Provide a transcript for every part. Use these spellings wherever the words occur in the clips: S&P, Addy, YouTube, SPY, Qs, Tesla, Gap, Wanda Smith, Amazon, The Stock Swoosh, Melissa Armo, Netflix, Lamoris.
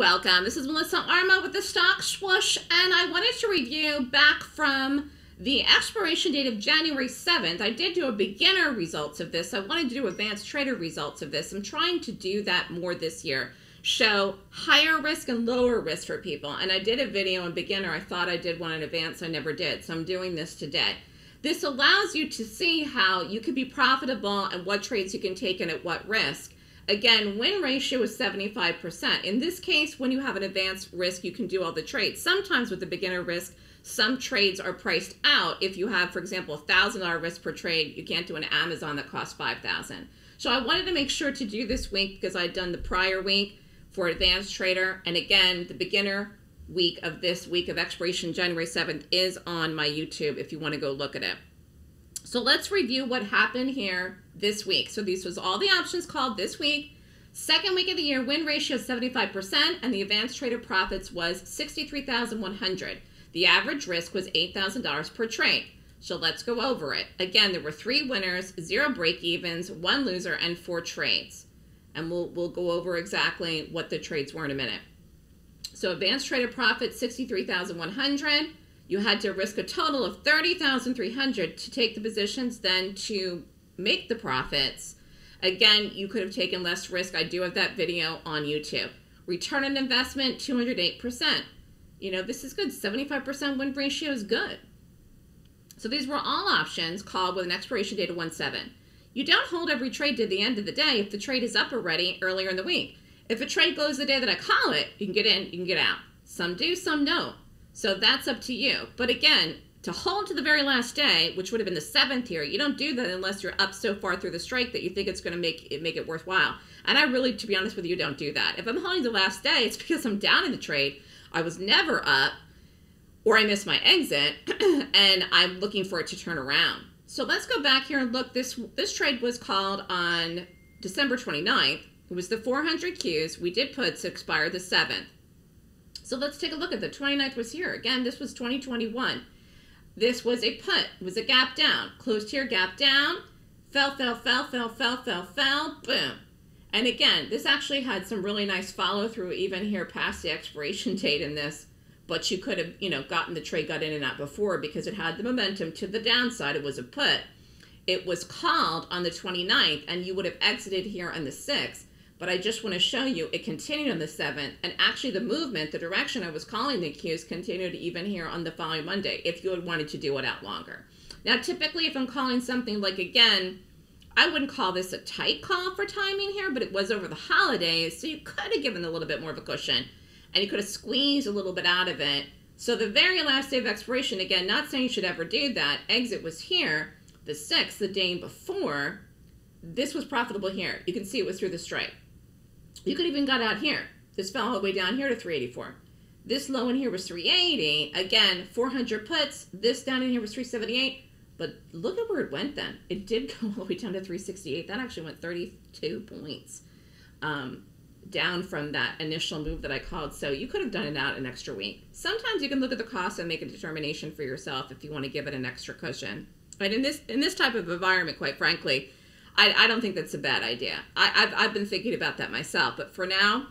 welcome. This is Melissa Armo with The Stock Swoosh, and I wanted to review back from the expiration date of January 7th. I did do a beginner results of this. I wanted to do advanced trader results of this. I'm trying to do that more this year. Show higher risk and lower risk for people. And I did a video on beginner. I thought I did one in advance. I never did. So I'm doing this today. This allows you to see how you could be profitable and what trades you can take and at what risk. Again, win ratio is 75%. In this case, when you have an advanced risk, you can do all the trades. Sometimes with the beginner risk, some trades are priced out. If you have, for example, a $1,000 risk per trade, you can't do an Amazon that costs $5,000. So I wanted to make sure to do this week because I'd done the prior week for advanced trader. And again, the beginner week of this week of expiration, January 7th, is on my YouTube if you want to go look at it. So let's review what happened here this week. So these was all the options called this week. Second week of the year, win ratio 75%, and the advanced trader profits was $63,100. The average risk was $8,000 per trade. So let's go over it. Again, there were 3 winners, 0 break-evens, 1 loser, and 4 trades. And we'll go over exactly what the trades were in a minute. So advanced trader profit, $63,100. You had to risk a total of $30,300 to take the positions, then to make the profits. Again, you could have taken less risk. I do have that video on YouTube. Return on investment, 208%. You know, this is good. 75% win ratio is good. So these were all options called with an expiration date of 1/7. You don't hold every trade to the end of the day if the trade is up already earlier in the week. If a trade goes the day that I call it, you can get in, you can get out. Some do, some don't. So that's up to you. But again, to hold to the very last day, which would have been the 7th here, you don't do that unless you're up so far through the strike that you think it's going to make it worthwhile. And I really, to be honest with you, don't do that. If I'm holding the last day, it's because I'm down in the trade. I was never up, or I missed my exit, and I'm looking for it to turn around. So let's go back here and look. This trade was called on December 29th. It was the 400 Qs. We did puts expire the 7th. So let's take a look at the 29th was here. Again, this was 2021. This was a put. It was a gap down. Closed here, gap down. Fell, fell, fell, fell, fell, fell, fell. Boom. And again, this actually had some really nice follow through even here past the expiration date in this, but you could have, you know, gotten the trade, got in and out before because it had the momentum to the downside. It was a put. It was called on the 29th and you would have exited here on the 6th, but I just want to show you it continued on the 7th, and actually the movement, the direction I was calling the Qs continued even here on the following Monday if you had wanted to do it out longer. Now, typically if I'm calling something like, again, I wouldn't call this a tight call for timing here, but it was over the holidays, so you could have given a little bit more of a cushion, and you could have squeezed a little bit out of it. So the very last day of expiration, again, not saying you should ever do that, exit was here, the 6th, the day before. This was profitable here. You can see it was through the strike. You could even got out here. This fell all the way down here to 384. This low in here was 380. Again, 400 puts. This down in here was 378. But look at where it went then. It did go all the way down to 368. That actually went 32 points down from that initial move that I called. So you could have done it out an extra week. Sometimes you can look at the cost and make a determination for yourself if you want to give it an extra cushion. But in this type of environment, quite frankly, I don't think that's a bad idea. I've been thinking about that myself. But for now,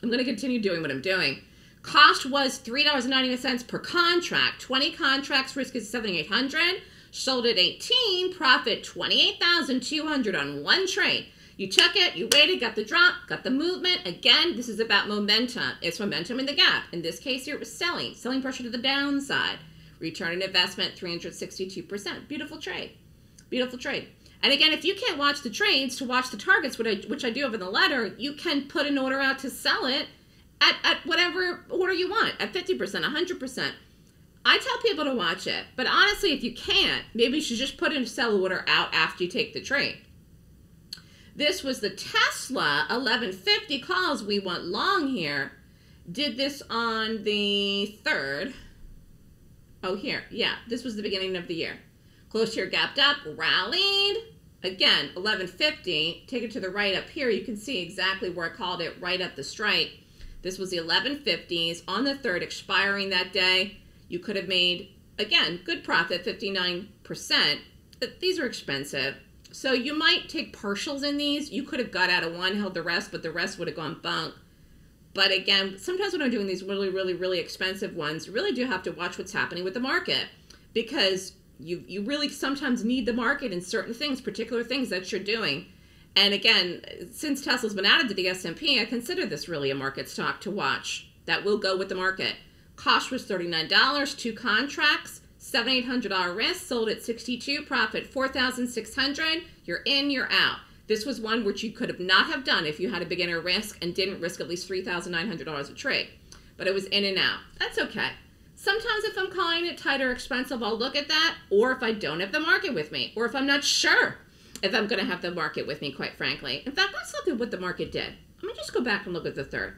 I'm going to continue doing what I'm doing. Cost was $3.99 per contract. 20 contracts, risk is $7,800. Sold at 18, profit $28,200 on one trade. You took it, you waited, got the drop, got the movement. Again, this is about momentum. It's momentum in the gap. In this case here, it was selling. Selling pressure to the downside. Return on investment, 362%. Beautiful trade. Beautiful trade. And again, if you can't watch the trades to watch the targets, which I do have in the letter, you can put an order out to sell it at whatever order you want, at 50%, 100%. I tell people to watch it, but honestly, if you can't, maybe you should just put in a sell order out after you take the trade. This was the Tesla 1150 calls we want long here. Did this on the 3rd. Oh, here. Yeah, this was the beginning of the year. Close here, gapped up, rallied. Again, 1150. Take it to the right up here. You can see exactly where I called it, right at the strike. This was the 1150s on the 3rd, expiring that day. You could have made, again, good profit, 59%. But these are expensive. So you might take partials in these. You could have got out of one, held the rest, but the rest would have gone bunk. But again, sometimes when I'm doing these really, really, really expensive ones, you really do have to watch what's happening with the market, because you really sometimes need the market in certain things, particular things that you're doing. And again, since Tesla's been added to the S&P, I consider this really a market stock to watch that will go with the market. Cost was $39, 2 contracts, $7,800 risk, sold at 62, profit $4,600. You're in, you're out. This was one which you could have not have done if you had a beginner risk and didn't risk at least $3,900 a trade. But it was in and out. That's okay. Sometimes if I'm calling it tight or expensive, I'll look at that, or if I don't have the market with me, or if I'm not sure if I'm going to have the market with me, quite frankly. In fact, let's look at what the market did. I'm going to just go back and look at the third,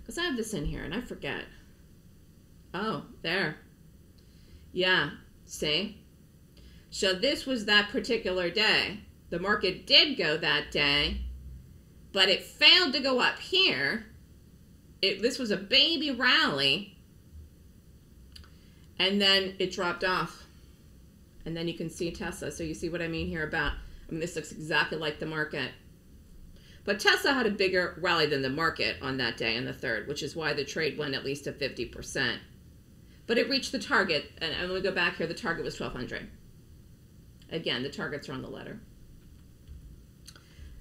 because I have this in here and I forget. Oh, there. Yeah, see? So this was that particular day. The market did go that day, but it failed to go up here. This was a baby rally, and then it dropped off. And then you can see Tesla. So you see what I mean here about, I mean, this looks exactly like the market. But Tesla had a bigger rally than the market on that day in the third, which is why the trade went at least to 50%. But it reached the target, and I'm going to go back here. The target was 1,200. Again, the targets are on the letter.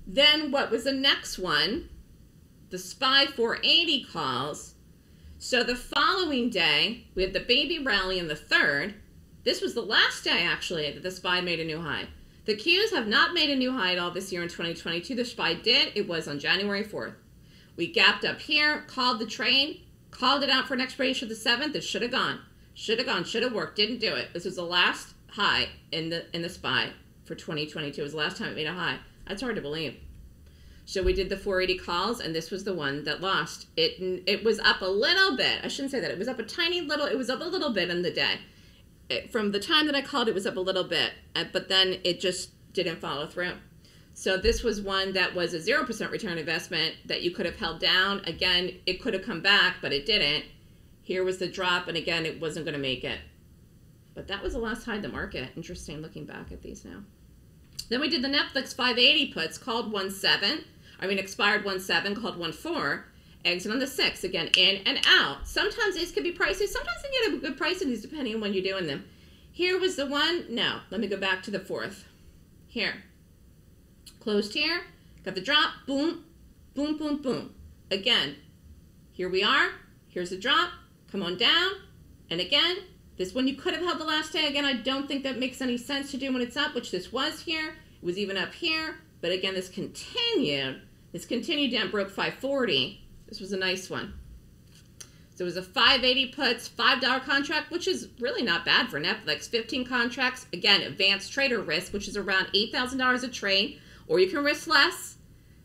Then what was the next one? The SPY 480 calls. So the following day, we had the baby rally in the third. This was the last day, actually, that the SPY made a new high. The Qs have not made a new high at all this year in 2022. The SPY did. It was on January 4th. We gapped up here, called the trade, called it out for an expiration of the 7th. It should have gone. Should have gone. Should have worked. Didn't do it. This was the last high in the SPY for 2022. It was the last time it made a high. That's hard to believe. So we did the 480 calls, and this was the one that lost. It was up a little bit. I shouldn't say that. It was up a tiny little. It was up a little bit in the day. From the time that I called, it was up a little bit, but then it just didn't follow through. So this was one that was a 0% return investment that you could have held down. Again, it could have come back, but it didn't. Here was the drop, and again, it wasn't going to make it. But that was the last high in the market. Interesting looking back at these now. Then we did the Netflix 580 puts, called 1.7. I mean, expired 1.7, called 1.4. Exit on the 6th, again, in and out. Sometimes these could be pricey. Sometimes they get a good price in these, depending on when you're doing them. Here was the one. No, let me go back to the 4th. Here. Closed here. Got the drop. Boom. Boom, boom, boom. Again, here we are. Here's the drop. Come on down. And again, this one you could have held the last day. Again, I don't think that makes any sense to do when it's up, which this was here. It was even up here. But again, this continued. This continued down, broke 540. This was a nice one. So it was a 580 puts, $5 contract, which is really not bad for Netflix. 15 contracts, again, advanced trader risk, which is around $8,000 a trade, or you can risk less.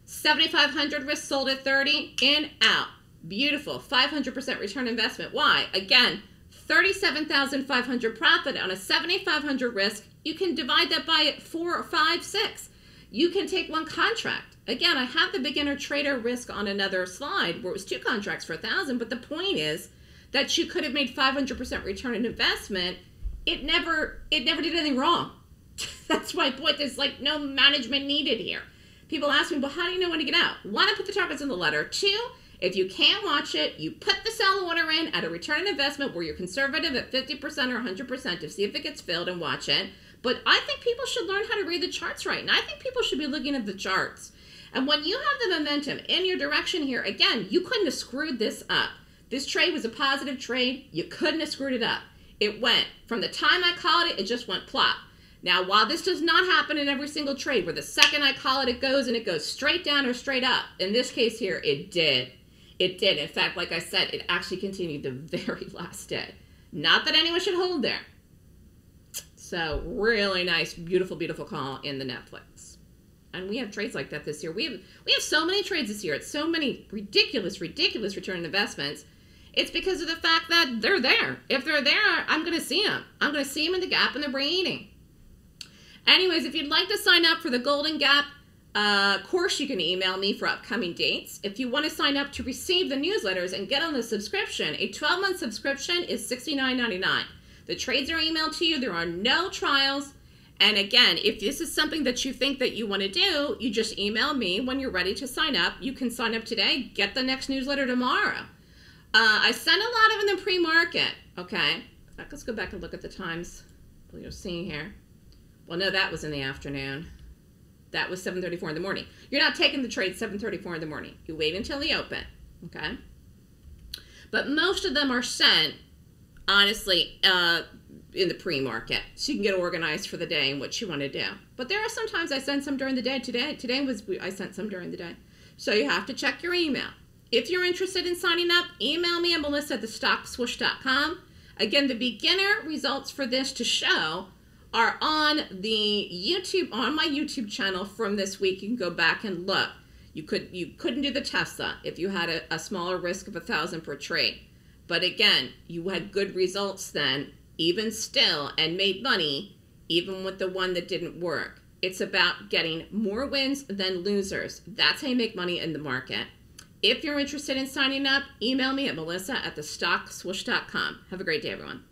7,500 risk, sold at 30, in, out. Beautiful, 500% return investment. Why? Again, 37,500 profit on a 7,500 risk. You can divide that by 4 or 5, 6. You can take one contract. Again, I have the beginner trader risk on another slide where it was 2 contracts for 1,000, but the point is that you could have made 500% return on investment. It never did anything wrong. That's my point. There's like no management needed here. People ask me, well, how do you know when to get out? 1, I put the targets in the letter. 2, if you can't watch it, you put the sell order in at a return on investment where you're conservative at 50% or 100% to see if it gets filled and watch it. But I think people should learn how to read the charts right, and I think people should be looking at the charts. And when you have the momentum in your direction here, again, you couldn't have screwed this up. This trade was a positive trade. You couldn't have screwed it up. It went from the time I called it, it just went plop. Now, while this does not happen in every single trade, where the second I call it, it goes, and it goes straight down or straight up. In this case here, it did. It did. In fact, like I said, it actually continued the very last day. Not that anyone should hold there. So really nice, beautiful, beautiful call in the Netflix. And we have trades like that this year. We have so many trades this year. It's so many ridiculous, ridiculous return on investments. It's because of the fact that they're there. If they're there, I'm going to see them. I'm going to see them in the gap and the raining. Anyways, if you'd like to sign up for the Golden Gap course, you can email me for upcoming dates. If you want to sign up to receive the newsletters and get on the subscription, a 12-month subscription is $69.99. The trades are emailed to you. There are no trials. And again, if this is something that you think that you want to do, you just email me when you're ready to sign up. You can sign up today, get the next newsletter tomorrow. I send a lot of them in the pre-market, okay? In fact, let's go back and look at the times you're seeing here. Well, no, that was in the afternoon. That was 7:34 in the morning. You're not taking the trade 7:34 in the morning. You wait until they open, okay? But most of them are sent, honestly, in the pre-market, so you can get organized for the day and what you want to do. But there are sometimes I send some during the day. Today was I sent some during the day. So you have to check your email. If you're interested in signing up, email me at melissa@thestockswoosh.com. Again, the beginner results for this to show are on the YouTube, on my YouTube channel from this week. You can go back and look. You couldn't do the Tesla if you had a smaller risk of 1,000 per trade. But again, you had good results then, even still, and made money, even with the one that didn't work. It's about getting more wins than losers. That's how you make money in the market. If you're interested in signing up, email me at melissa@thestockswoosh.com. Have a great day, everyone.